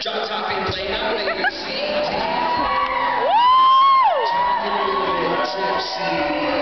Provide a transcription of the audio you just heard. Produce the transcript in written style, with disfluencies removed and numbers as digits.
Jump, top, and play now, baby. See? Woo! Talking a little bit tipsy.